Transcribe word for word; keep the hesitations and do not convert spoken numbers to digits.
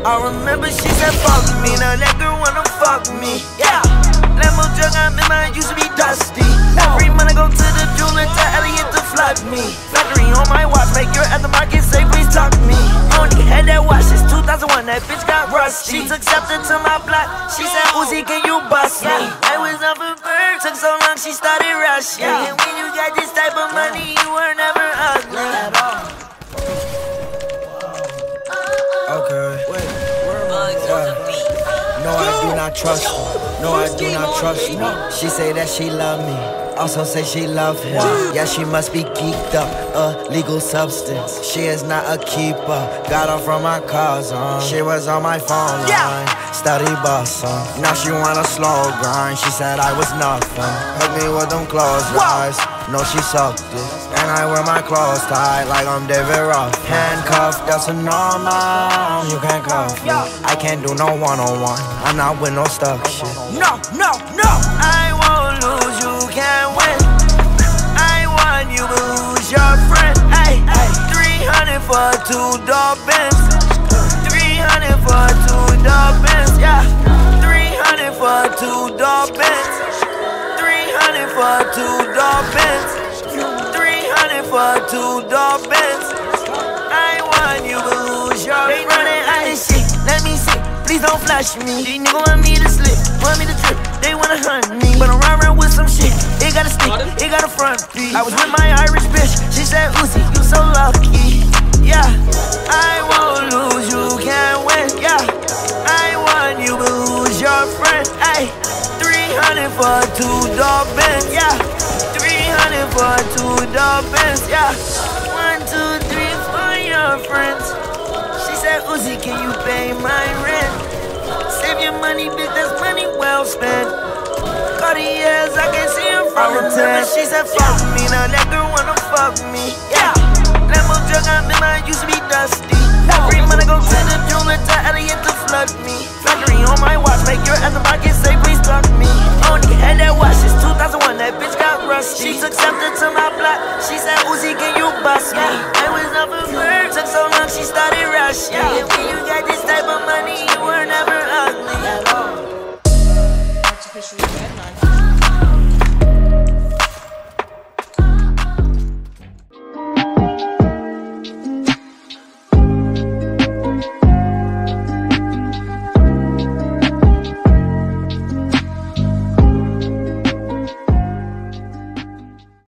I remember she said fuck me, now that girl wanna fuck me. Yeah, Lambo jug, I'm in my used to be dusty. Every month I go to the jeweler, tell Elliot to flood me. Flattery on my watch, make your at the market say please talk to me. I only had that watch since two thousand one, that bitch got rusty. She took something to my block, she said Uzi, can you bust me? I was up and burned, took so long she started rushing. And when you got this type of money, you were never ugly at all. Okay. Wait, where am I? Yeah. No, I do not trust her. No, I do not trust her. She say that she love me, also say she love him. Yeah, she must be geeked up, a legal substance. She is not a keeper, got her from my cousin. She was on my phone line, steady bustin'. Now she want a slow grind, she said I was nothing. Hug me with them closed eyes, no she sucked it. And I wear my clothes tied like I'm David Ruff. Handcuffed, that's a normal. You can't cuff me. I can't do no one-on-one. I'm not with no stuck shit. No, no, no. I won't lose, you can't win. I won, you but who's your friend? Ay, ay. three hundred for two door pins. three hundred for two door pins. Yeah. three hundred for two door pins. three hundred for two door pins. For two door bends, I want you to lose your friend. They running out of shit, let me see, please don't flash me. These niggas want me to slip, want me to trip, they wanna hunt me. But I'm riding around with some shit, it got a stick, it got a front piece. I was with my Irish bitch, she said Uzi, you so lucky. Yeah, I won't lose, you can't win. Yeah, I want you to lose your friend. Ay, three hundred for two door bends. Yeah, for two dolphins, yeah. One, two, three for your friends. She said, Uzi, can you pay my rent? Save your money, bitch, that's money well spent. Cartiers, I can see him from the tent. She said, fuck me, now that girl wanna fuck me, yeah. Lambo jug, I'm in my used to be dusty. Every month I go to the jeweler, tell Elliot to flood me. Flattery on my watch, make your ass in pocket, say please talk to me. Only had that watch since two thousand one, that bitch got rusty. She took something to my block, she said, Uzi, can you bust me? I was up and burned, took so long she started rushing. And when you got this type of money, you were never ugly. That's officially